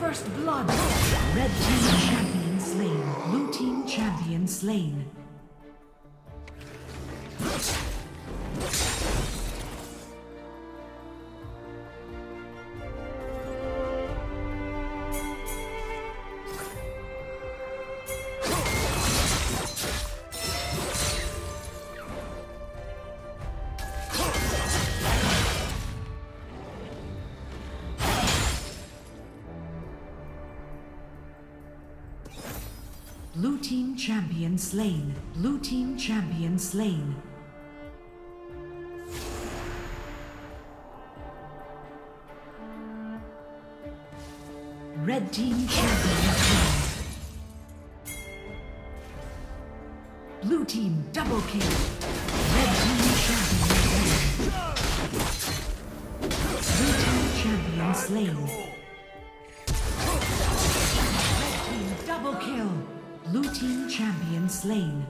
First blood. Red team champion slain. Blue team champion slain. Blue team champion slain. Blue team champion slain. Red team champion slain. Blue team double kill. Red team champion slain. Blue team champion slain. Red team double kill. Blue team champion slain.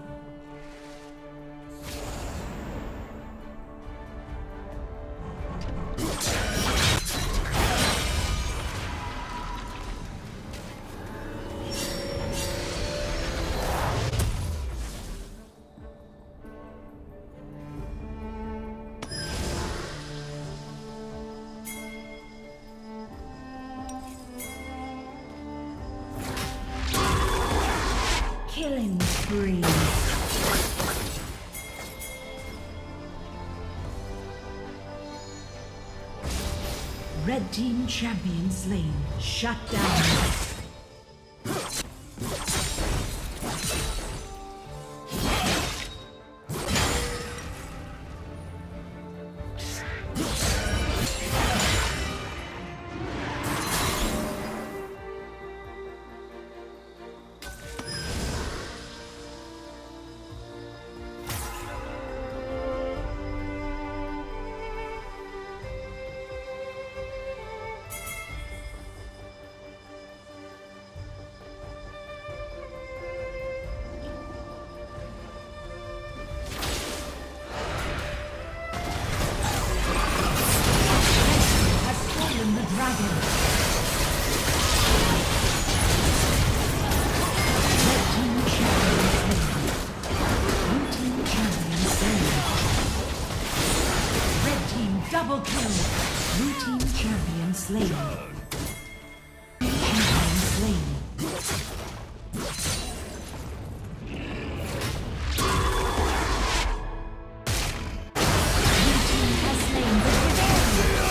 Killing spree. Red team champion slain. Shut down. Double kill. Blue team champion slain. Blue champion slain. Blue team has slain the rebellion.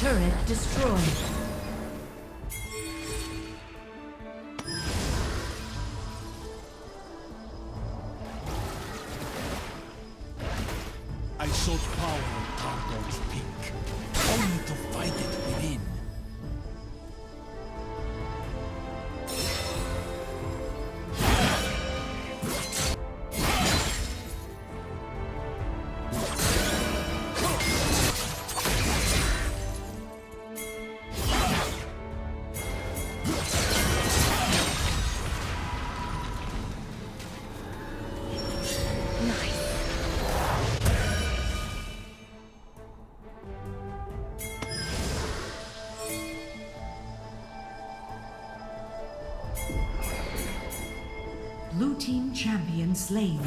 Turret destroyed. such power on Targon's peak, only to find it within. Blue team champion slain.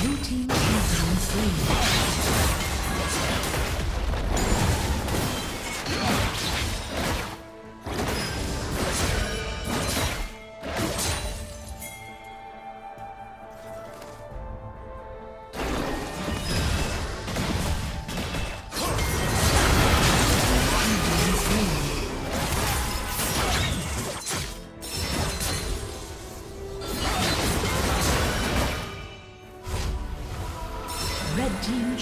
Blue team champion Red team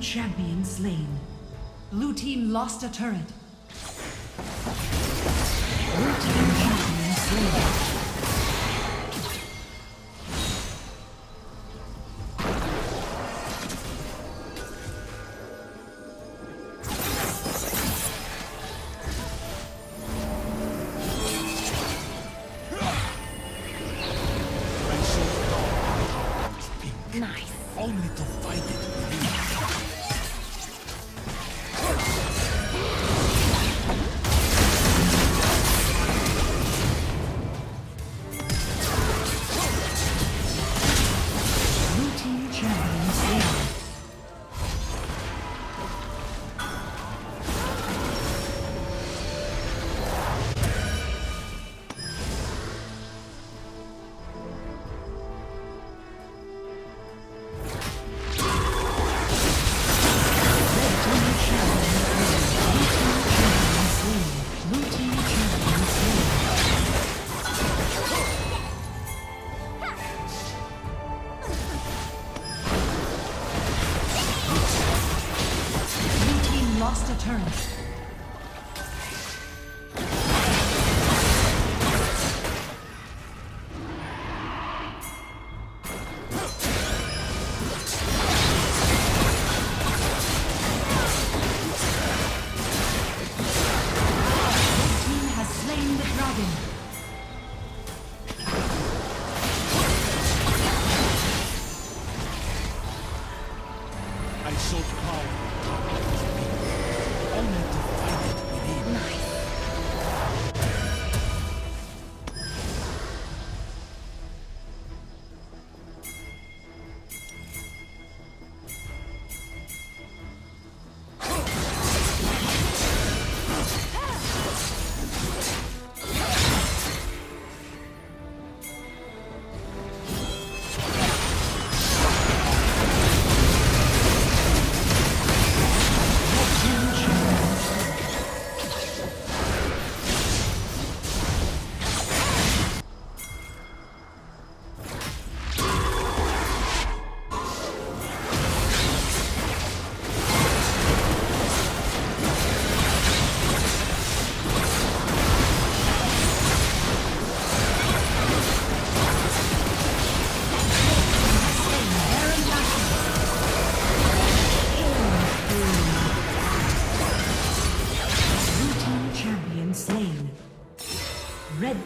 champion slain. Blue team lost a turret. Blue team champion slain. lost a turret.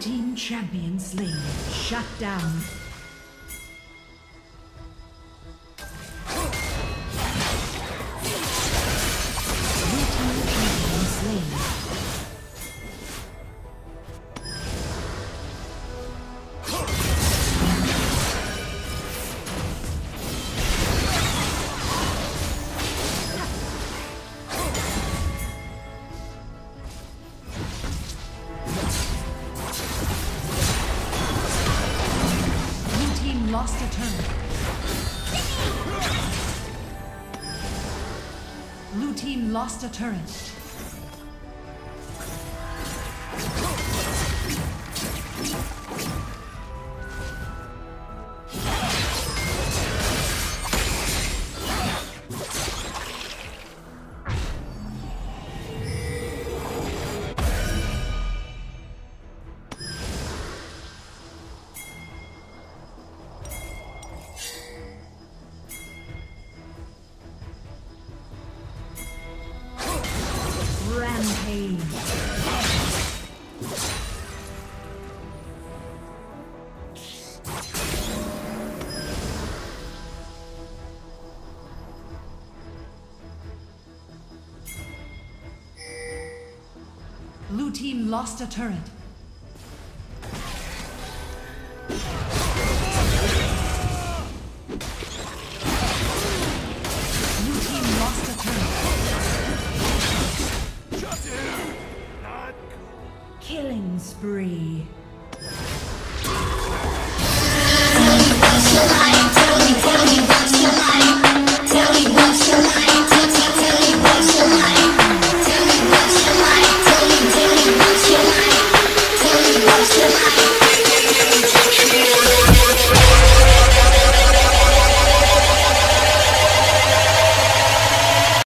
Team champion slain. Shut down. Lost a turret. Blue team lost a turret. Blue team lost a turret.